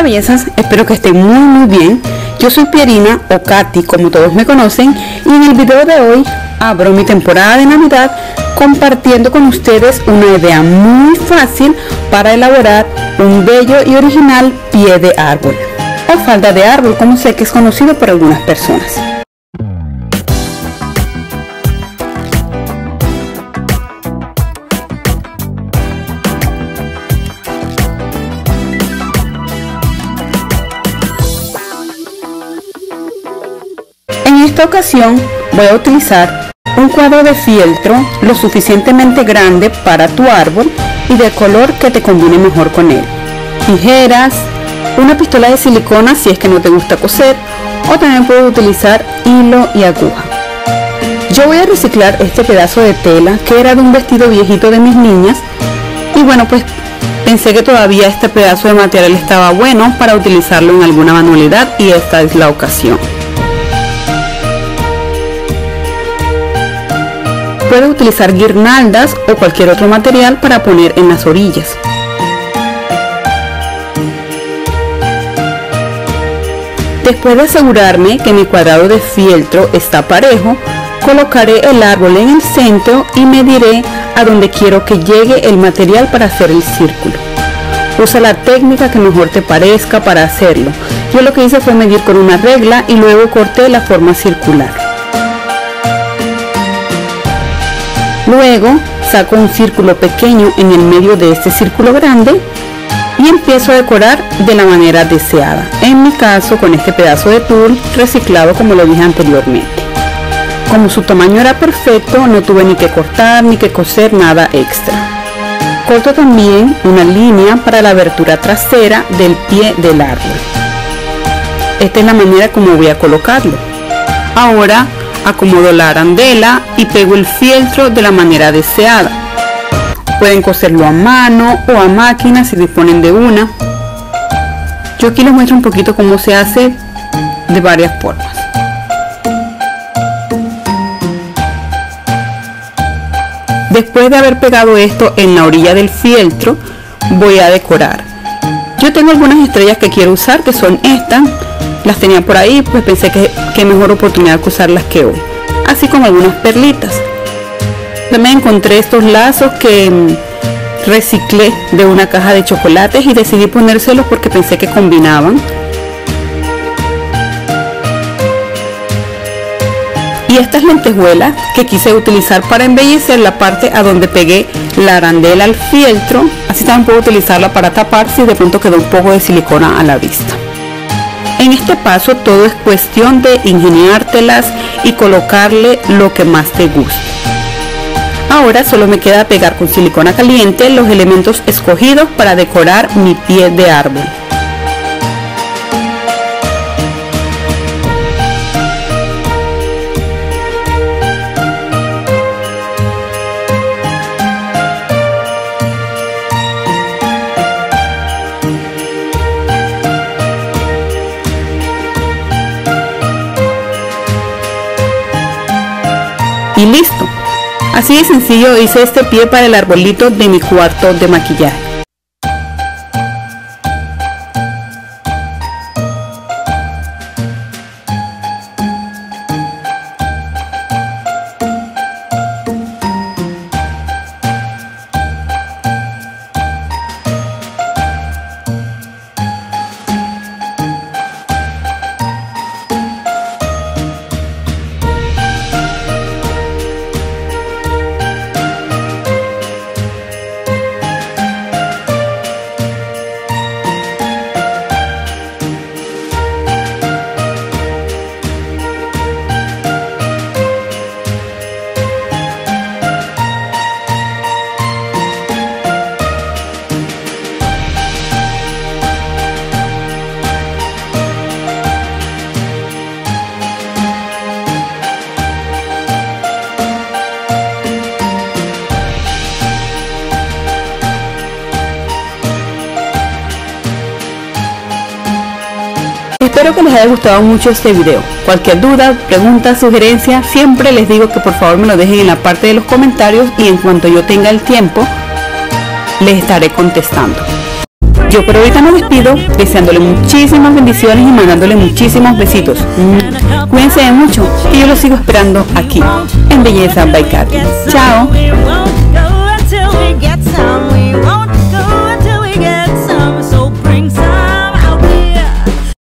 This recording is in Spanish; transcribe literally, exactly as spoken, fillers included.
Hola bellezas, espero que estén muy muy bien. Yo soy Pierina o Katty, como todos me conocen, y en el video de hoy abro mi temporada de Navidad compartiendo con ustedes una idea muy fácil para elaborar un bello y original pie de árbol o falda de árbol, como sé que es conocido por algunas personas. En esta ocasión voy a utilizar un cuadro de fieltro lo suficientemente grande para tu árbol y de color que te combine mejor con él, tijeras, una pistola de silicona si es que no te gusta coser, o también puedes utilizar hilo y aguja. Yo voy a reciclar este pedazo de tela que era de un vestido viejito de mis niñas, y bueno, pues pensé que todavía este pedazo de material estaba bueno para utilizarlo en alguna manualidad, y esta es la ocasión. Puedes utilizar guirnaldas o cualquier otro material para poner en las orillas. Después de asegurarme que mi cuadrado de fieltro está parejo, colocaré el árbol en el centro y mediré a donde quiero que llegue el material para hacer el círculo. Usa la técnica que mejor te parezca para hacerlo. Yo lo que hice fue medir con una regla y luego corté la forma circular. Luego saco un círculo pequeño en el medio de este círculo grande y empiezo a decorar de la manera deseada, en mi caso con este pedazo de tul reciclado, como lo dije anteriormente. Como su tamaño era perfecto, no tuve ni que cortar ni que coser nada extra. Corto también una línea para la abertura trasera del pie del árbol. Esta es la manera como voy a colocarlo. Ahora acomodo la arandela y pego el fieltro de la manera deseada. Pueden coserlo a mano o a máquina si disponen de una. Yo aquí les muestro un poquito cómo se hace de varias formas. Después de haber pegado esto en la orilla del fieltro, voy a decorar. Yo tengo algunas estrellas que quiero usar, que son estas. Las tenía por ahí, pues pensé que, que mejor oportunidad que usarlas que hoy, así como algunas perlitas. También encontré estos lazos que reciclé de una caja de chocolates y decidí ponérselos porque pensé que combinaban. Y estas lentejuelas que quise utilizar para embellecer la parte a donde pegué la arandela al fieltro, así también puedo utilizarla para tapar si de pronto quedó un poco de silicona a la vista. En este paso todo es cuestión de ingeniártelas y colocarle lo que más te guste. Ahora solo me queda pegar con silicona caliente los elementos escogidos para decorar mi pie de árbol. Y listo, así de sencillo hice este pie para el arbolito de mi cuarto de maquillaje. Espero que les haya gustado mucho este video. Cualquier duda, pregunta, sugerencia, siempre les digo que por favor me lo dejen en la parte de los comentarios, y en cuanto yo tenga el tiempo les estaré contestando. Yo por ahorita me despido deseándole muchísimas bendiciones y mandándole muchísimos besitos. Mm. Cuídense mucho y yo los sigo esperando aquí en Belleza by Katty. Chao.